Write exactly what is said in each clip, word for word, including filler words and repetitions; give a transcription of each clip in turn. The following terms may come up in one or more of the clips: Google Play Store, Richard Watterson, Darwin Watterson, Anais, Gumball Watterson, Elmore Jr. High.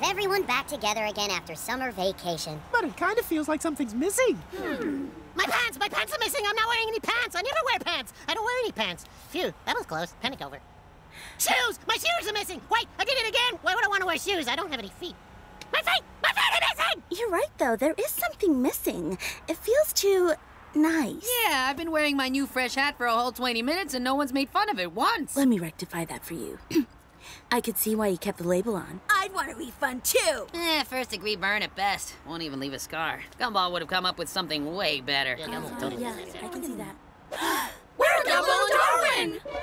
have everyone back together again after summer vacation. But it kind of feels like something's missing. Hmm. My pants! My pants are missing! I'm not wearing any pants! I never wear pants! I don't wear any pants. Phew, that was close. Panic over. Shoes! My shoes are missing! Wait, I did it again! Why would I want to wear shoes? I don't have any feet. My feet! My feet are missing! You're right, though. There is something missing. It feels too nice. Yeah, I've been wearing my new fresh hat for a whole twenty minutes and no one's made fun of it once. Let me rectify that for you. I could see why you kept the label on. I'd want a refund, too! Eh, first-degree burn at best. Won't even leave a scar. Gumball would have come up with something way better. Yeah, Gumball totally yeah, yeah I can see that. We're Gumball and Darwin!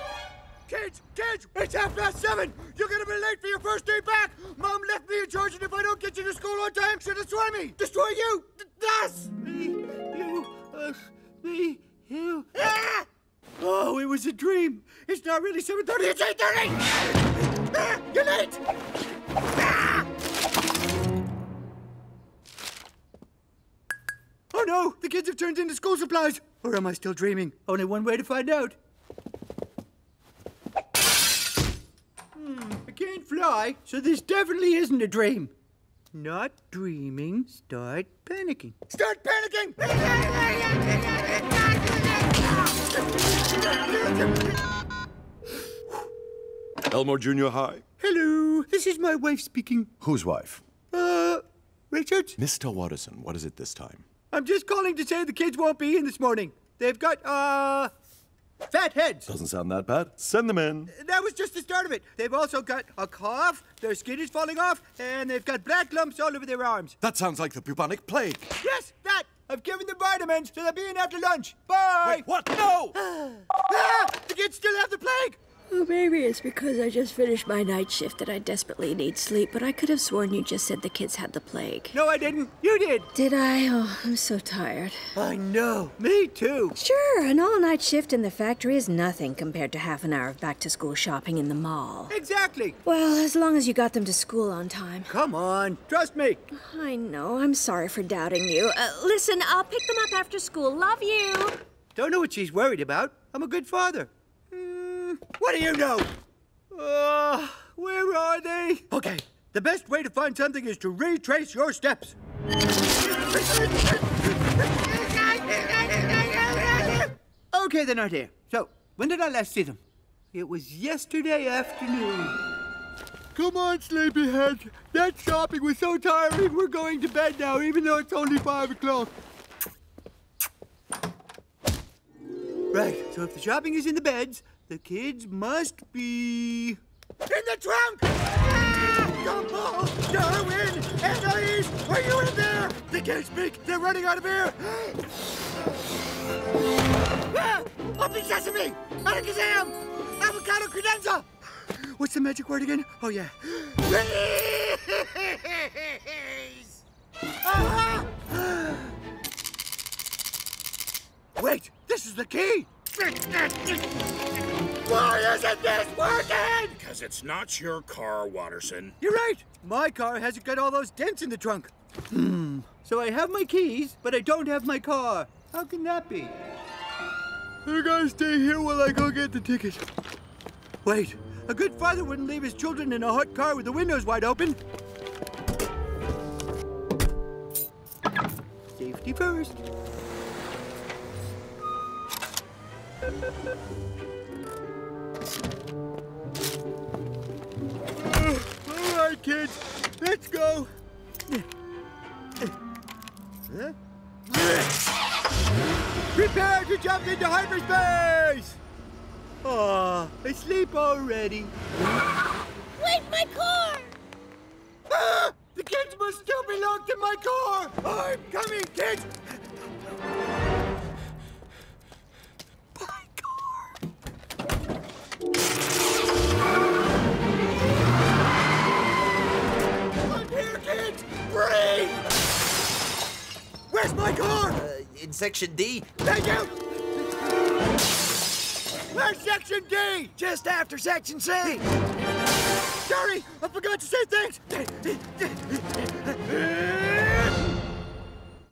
Kids! Kids! It's half past seven! You're gonna be late for your first day back! Mom left me in charge, and if I don't get you to school on time, she'll destroy me! Destroy you! Us! Me, you, us, me, you... Ah! Oh, it was a dream! It's not really seven thirty, it's eight thirty! Ah, you're late! Ah! Oh no! The kids have turned into school supplies! Or am I still dreaming? Only one way to find out. Hmm, I can't fly, so this definitely isn't a dream. Not dreaming, start panicking. Start panicking! Elmore Junior High. Hello, this is my wife speaking. Whose wife? Uh, Richard? Mister Watterson, what is it this time? I'm just calling to say the kids won't be in this morning. They've got, uh, fat heads. Doesn't sound that bad. Send them in. That was just the start of it. They've also got a cough, their skin is falling off, and they've got black lumps all over their arms. That sounds like the bubonic plague. Yes, that. I've given them vitamins, so they'll be in after lunch. Bye. Wait, what? No! Ah, the kids still have the plague. Well, maybe it's because I just finished my night shift that I desperately need sleep, but I could have sworn you just said the kids had the plague. No, I didn't. You did. Did I? Oh, I'm so tired. I know. Me too. Sure, an all-night shift in the factory is nothing compared to half an hour of back-to-school shopping in the mall. Exactly. Well, as long as you got them to school on time. Come on. Trust me. I know. I'm sorry for doubting you. Uh, listen, I'll pick them up after school. Love you. Don't know what she's worried about. I'm a good father. What do you know? Uh, where are they? Okay, the best way to find something is to retrace your steps. Okay, they're not here. So, when did I last see them? It was yesterday afternoon. Come on, sleepyhead. That shopping was so tiring, we're going to bed now, even though it's only five o'clock. Right, so if the shopping is in the beds, the kids must be... in the trunk! Ah! Gumball, Darwin, Anais, are you in there? They can't speak, they're running out of air! Ah! Open sesame! Alakazam! Avocado credenza! What's the magic word again? Oh, yeah. Please! Ah! Wait, this is the key! Why isn't this working? Because it's not your car, Watterson. You're right. My car hasn't got all those dents in the trunk. Hmm. So I have my keys, but I don't have my car. How can that be? You guys stay here while I go get the ticket. Wait. A good father wouldn't leave his children in a hot car with the windows wide open. Safety first. All right, kids, let's go. Prepare to jump into hyperspace. Aw, I sleep already. Wait, my car! Ah, the kids must still be locked in my car. I'm coming, kids. Where's my car? Uh, in section D. Thank you! Where's section D? Just after section C. Sorry, I forgot to say thanks.